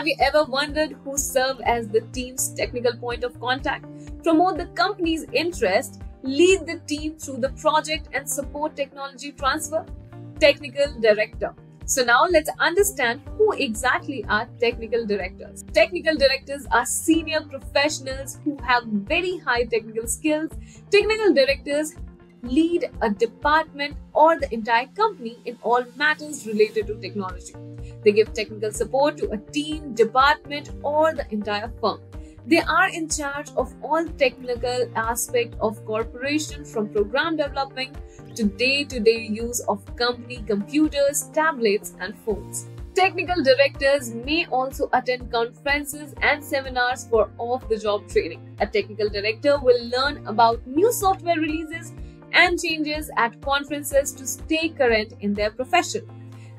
Have you ever wondered who serves as the team's technical point of contact, promote the company's interest, lead the team through the project and support technology transfer? Technical Director. So now let's understand who exactly are Technical Directors. Technical Directors are senior professionals who have very high technical skills. Technical Directors lead a department or the entire company in all matters related to technology. They give technical support to a team, department, or the entire firm. They are in charge of all technical aspects of corporation, from program development to day-to-day use of company computers, tablets, and phones. Technical Directors may also attend conferences and seminars for off-the-job training. A Technical Director will learn about new software releases and changes at conferences to stay current in their profession.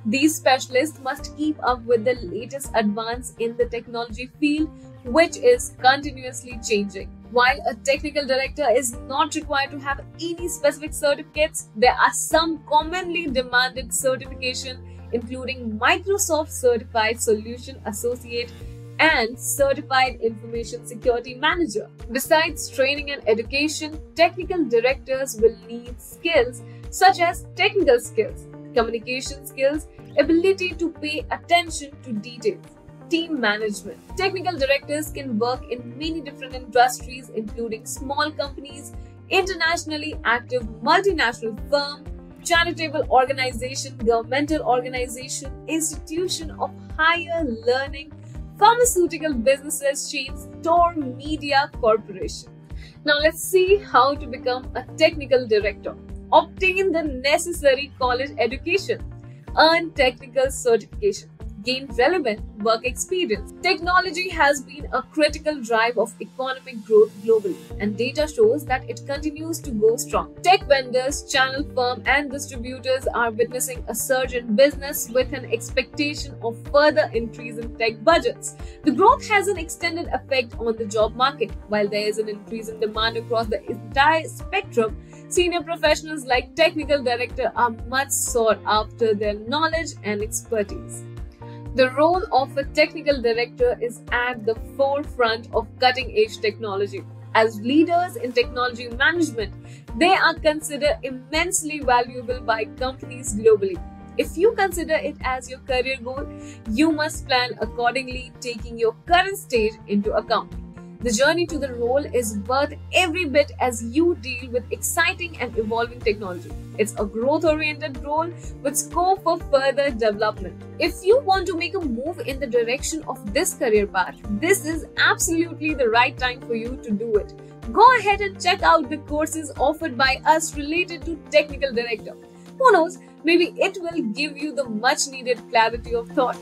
These specialists must keep up with the latest advance in the technology field, which is continuously changing. While a Technical Director is not required to have any specific certificates, there are some commonly demanded certifications, including Microsoft Certified Solution Associate and Certified Information Security Manager. Besides training and education, Technical Directors will need skills such as technical skills, communication skills, ability to pay attention to details, team management. Technical Directors can work in many different industries, including small companies, internationally active multinational firms, charitable organization, governmental organization, institution of higher learning, pharmaceutical businesses, chains, store, media, corporation. Now let's see how to become a Technical Director. Obtain the necessary college education, earn technical certification, gain relevant work experience. Technology has been a critical drive of economic growth globally, and data shows that it continues to go strong. Tech vendors, channel firms, and distributors are witnessing a surge in business with an expectation of further increase in tech budgets. The growth has an extended effect on the job market. While there is an increase in demand across the entire spectrum, senior professionals like Technical Director are much sought after their knowledge and expertise. The role of a Technical Director is at the forefront of cutting-edge technology. As leaders in technology management, they are considered immensely valuable by companies globally. If you consider it as your career goal, you must plan accordingly, taking your current stage into account. The journey to the role is worth every bit as you deal with exciting and evolving technology. It's a growth-oriented role with scope for further development. If you want to make a move in the direction of this career path, this is absolutely the right time for you to do it. Go ahead and check out the courses offered by us related to Technical Director. Who knows, maybe it will give you the much-needed clarity of thought.